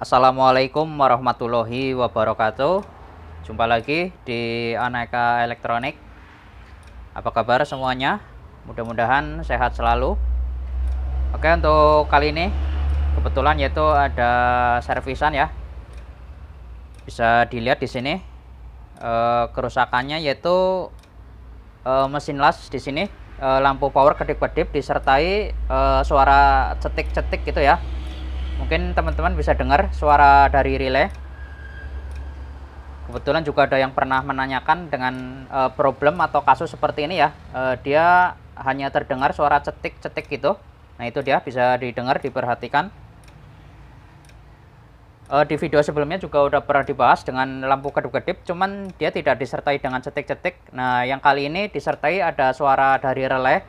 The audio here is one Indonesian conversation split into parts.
Assalamualaikum warahmatullahi wabarakatuh. Jumpa lagi di Aneka Elektronik. Apa kabar semuanya? Mudah-mudahan sehat selalu. Oke, untuk kali ini kebetulan yaitu ada servisan ya. Bisa dilihat di sini kerusakannya yaitu mesin las di sini. Lampu power kedip-kedip disertai suara cetik-cetik gitu ya. Mungkin teman-teman bisa dengar suara dari relay. Kebetulan juga ada yang pernah menanyakan dengan problem atau kasus seperti ini ya. Dia hanya terdengar suara cetik-cetik gitu. Nah itu dia, bisa didengar, diperhatikan. Di video sebelumnya juga udah pernah dibahas dengan lampu kedip-kedip, cuman dia tidak disertai dengan cetik-cetik. Nah yang kali ini disertai ada suara dari relay.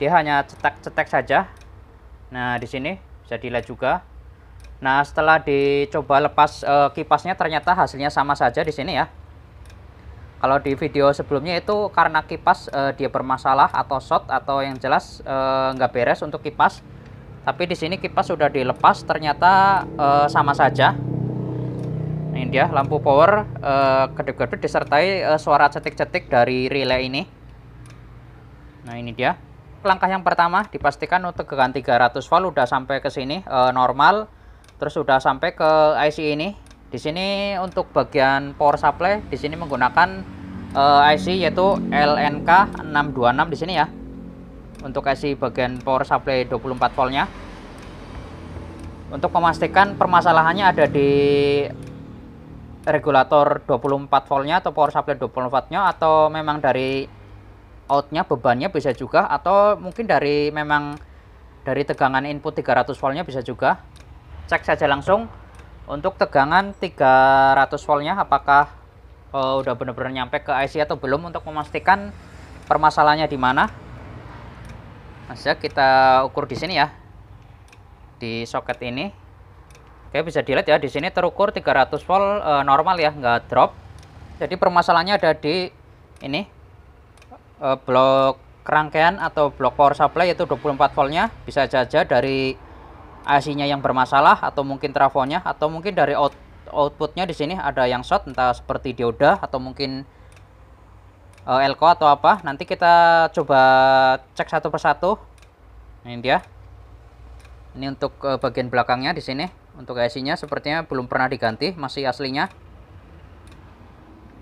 Dia hanya cetek-cetek saja. Nah di sini bisa dilihat juga. Nah, setelah dicoba lepas kipasnya ternyata hasilnya sama saja di sini ya. Kalau di video sebelumnya itu karena kipas dia bermasalah atau short atau yang jelas nggak beres untuk kipas. Tapi di sini kipas sudah dilepas ternyata sama saja. Ini dia lampu power kedip-kedip disertai suara cetik-cetik dari relay ini. Nah, ini dia. Langkah yang pertama dipastikan untuk tegangan 300 volt udah sampai ke sini normal, terus sudah sampai ke IC ini. Di sini untuk bagian power supply di sini menggunakan IC yaitu LNK626 di sini ya. Untuk IC bagian power supply 24 voltnya. Untuk memastikan permasalahannya ada di regulator 24 voltnya atau power supply 24 voltnya, atau memang dari outnya bebannya bisa juga, atau mungkin dari memang dari tegangan input 300 voltnya bisa juga. Cek saja langsung untuk tegangan 300 voltnya apakah udah benar-benar nyampe ke IC atau belum, untuk memastikan permasalahannya di mana. Masih kita ukur di sini ya, di soket ini. Oke, bisa dilihat ya di sini terukur 300 volt normal ya, nggak drop. Jadi permasalahannya ada di ini. Blok rangkaian atau blok power supply yaitu 24 voltnya, bisa saja dari IC-nya yang bermasalah, atau mungkin trafonya, atau mungkin dari outputnya di sini ada yang short, entah seperti dioda atau mungkin elko atau apa. Nanti kita coba cek satu persatu. Ini dia. Ini untuk bagian belakangnya di sini. Untuk IC-nya sepertinya belum pernah diganti, masih aslinya.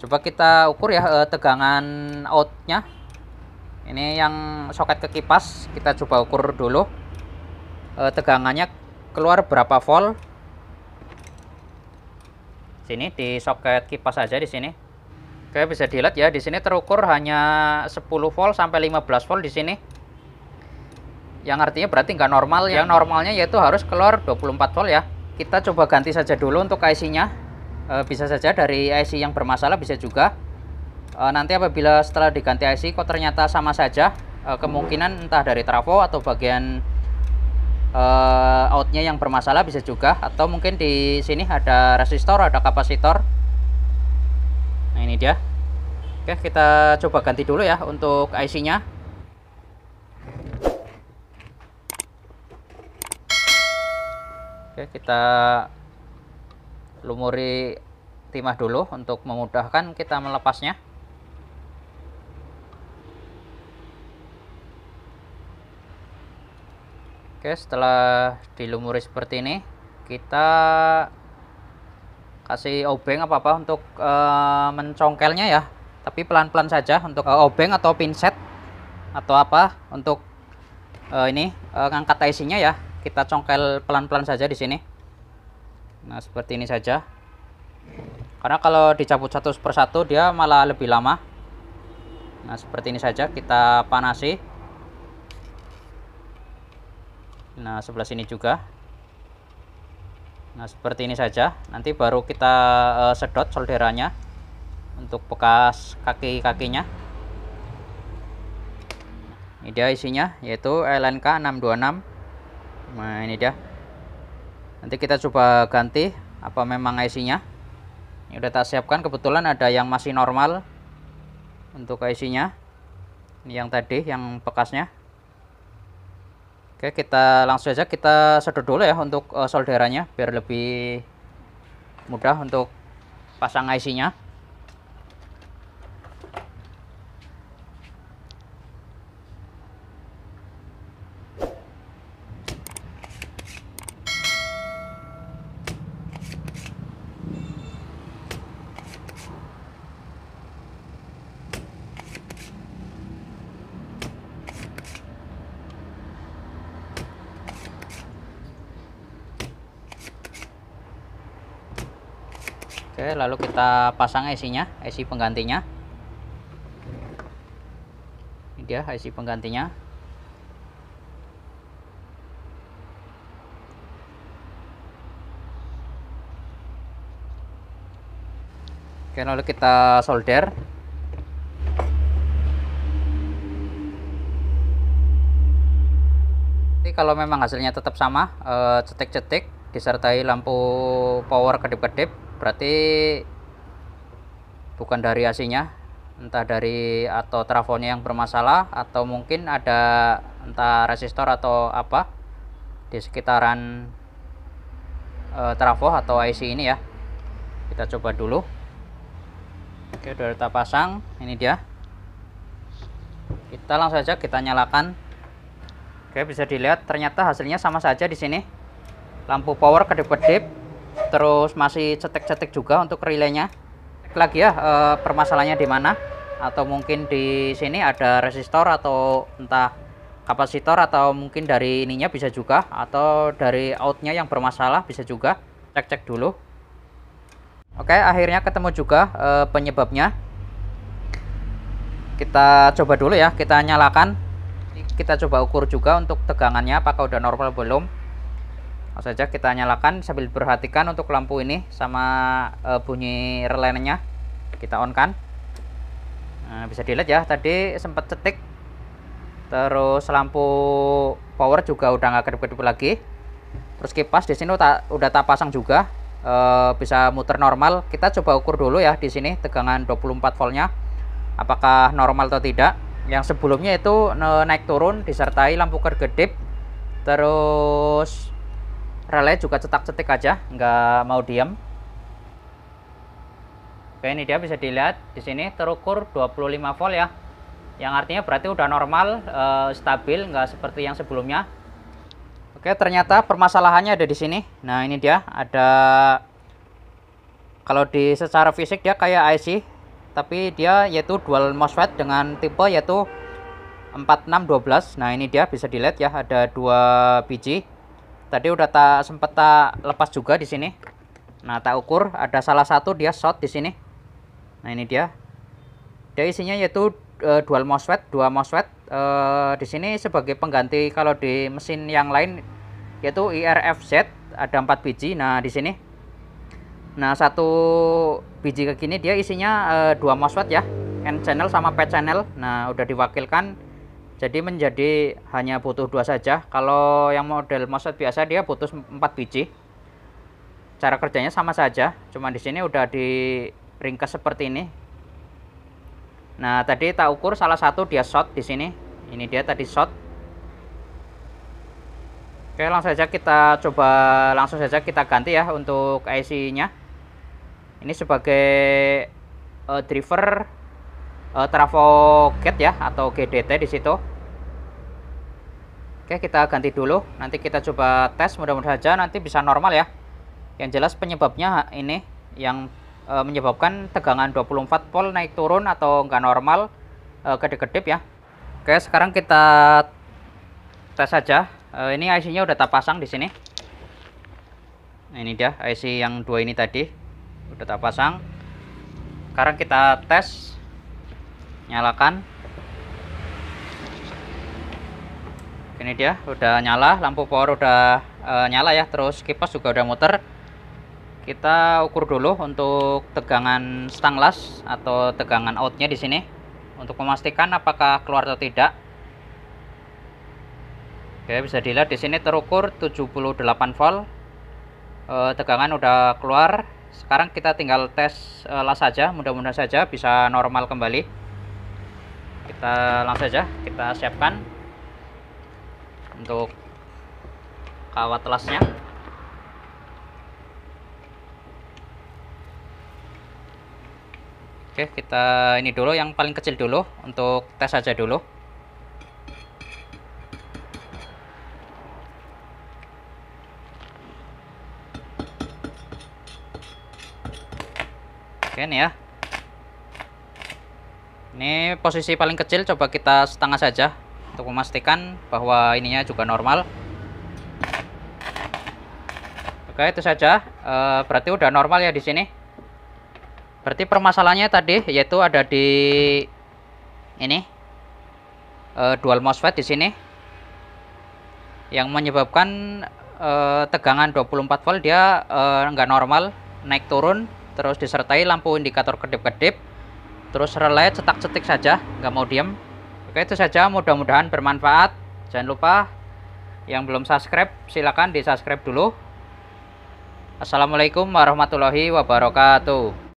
Coba kita ukur ya tegangan outnya. Ini yang soket ke kipas, kita coba ukur dulu tegangannya keluar berapa volt. Sini di soket kipas aja di sini. Oke, bisa dilihat ya di sini terukur hanya 10 volt sampai 15 volt di sini. Yang artinya berarti nggak normal. Yang normalnya yaitu harus keluar 24 volt ya. Kita coba ganti saja dulu untuk IC-nya. Bisa saja dari IC yang bermasalah, bisa juga. Nanti apabila setelah diganti IC kok ternyata sama saja, kemungkinan entah dari trafo atau bagian outnya yang bermasalah bisa juga, atau mungkin di sini ada resistor, ada kapasitor. Nah ini dia. Oke, kita coba ganti dulu ya untuk IC-nya. Oke, kita lumuri timah dulu untuk memudahkan kita melepasnya. Oke, setelah dilumuri seperti ini, kita kasih obeng apa-apa untuk mencongkelnya ya. Tapi pelan-pelan saja untuk obeng atau pinset atau apa untuk ngangkat IC-nya ya. Kita congkel pelan-pelan saja di sini. Nah, seperti ini saja. Karena kalau dicabut satu persatu dia malah lebih lama. Nah, seperti ini saja kita panasi. Nah, sebelah sini juga. Nah, seperti ini saja. Nanti baru kita sedot solderannya untuk bekas kaki-kakinya. Ini dia isinya, yaitu LNK626. Nah, ini dia. Nanti kita coba ganti apa memang IC-nya. Ini udah tak siapkan, kebetulan ada yang masih normal untuk IC-nya. Ini yang tadi, yang bekasnya. Oke, kita langsung saja kita sedot dulu ya untuk solderannya biar lebih mudah untuk pasang IC-nya. Oke, lalu kita pasang IC-nya, IC penggantinya. Ini dia IC penggantinya. Oke, lalu kita solder. Jadi kalau memang hasilnya tetap sama, cetek-cetek disertai lampu power kedip-kedip, berarti bukan dari AC-nya, entah dari atau trafonya yang bermasalah, atau mungkin ada entah resistor atau apa di sekitaran trafo atau IC ini ya. Kita coba dulu. Oke, udah kita pasang, ini dia. Kita langsung saja kita nyalakan. Oke, bisa dilihat ternyata hasilnya sama saja di sini. Lampu power kedip-kedip, terus masih cetek-cetek juga untuk relaynya. Cek lagi ya permasalahannya di mana, atau mungkin di sini ada resistor atau entah kapasitor, atau mungkin dari ininya bisa juga, atau dari outnya yang bermasalah bisa juga. Cek-cek dulu. Oke, akhirnya ketemu juga penyebabnya. Kita coba dulu ya, kita nyalakan, kita coba ukur juga untuk tegangannya apakah udah normal belum. Langsung saja kita nyalakan sambil perhatikan untuk lampu ini sama bunyi relennya. Kita on kan. Nah, bisa dilihat ya tadi sempat cetik. Terus lampu power juga udah nggak kedip-kedip lagi. Terus kipas di sini udah tak pasang juga, bisa muter normal. Kita coba ukur dulu ya di sini tegangan 24 voltnya apakah normal atau tidak. Yang sebelumnya itu naik turun disertai lampu kedip. Terus relay juga cetak-cetik aja, nggak mau diam. Oke, ini dia bisa dilihat di sini terukur 25 volt ya, yang artinya berarti udah normal, stabil, nggak seperti yang sebelumnya. Oke, ternyata permasalahannya ada di sini. Nah, ini dia ada, kalau di secara fisik dia kayak IC, tapi dia yaitu dual MOSFET dengan tipe yaitu 4612. Nah, ini dia bisa dilihat ya ada 2 biji. Tadi udah tak sempat tak lepas juga di sini. Nah, tak ukur ada salah satu dia short di sini. Nah, ini dia. Dia isinya yaitu dual MOSFET, 2 MOSFET. Di sini sebagai pengganti kalau di mesin yang lain yaitu IRF-Z ada 4 biji. Nah, di sini. Nah, 1 biji kayak gini dia isinya 2 MOSFET ya, N channel sama P channel. Nah, udah diwakilkan. Jadi menjadi hanya butuh 2 saja. Kalau yang model MOSFET biasa dia butuh 4 biji. Cara kerjanya sama saja, cuma di sini udah diringkas seperti ini. Nah, tadi tak ukur salah satu dia short di sini. Ini dia tadi short. Oke, langsung saja kita coba ganti ya untuk IC-nya. Ini sebagai driver trafo gate ya atau GDT di situ. Oke, kita ganti dulu. Nanti kita coba tes, mudah-mudahan aja nanti bisa normal ya. Yang jelas penyebabnya ini yang menyebabkan tegangan 24 volt naik turun atau nggak normal, kedip-kedip ya. Oke, sekarang kita tes saja. Ini IC-nya udah tak pasang di sini. Nah, ini dia IC yang 2 ini tadi udah tak pasang. Sekarang kita tes, nyalakan. Ini dia udah nyala, lampu power udah nyala ya, terus kipas juga udah muter. Kita ukur dulu untuk tegangan stanglas atau tegangan outnya di sini untuk memastikan apakah keluar atau tidak. Oke, bisa dilihat di sini terukur 78 volt. Tegangan udah keluar. Sekarang kita tinggal tes las saja, mudah-mudahan saja bisa normal kembali. Kita langsung saja kita siapkan untuk kawat lasnya. Oke, kita ini dulu yang paling kecil dulu untuk tes aja dulu. Oke nih ya. Ini posisi paling kecil coba kita setengah saja untuk memastikan bahwa ininya juga normal. Oke, itu saja. Berarti udah normal ya di sini. Berarti permasalahannya tadi yaitu ada di ini dual MOSFET di sini yang menyebabkan tegangan 24 volt dia nggak normal, naik turun, terus disertai lampu indikator kedip-kedip, terus relay cetak-cetik saja, nggak mau diem. Oke, itu saja, mudah-mudahan bermanfaat. Jangan lupa yang belum subscribe silakan di subscribe dulu. Assalamualaikum warahmatullahi wabarakatuh.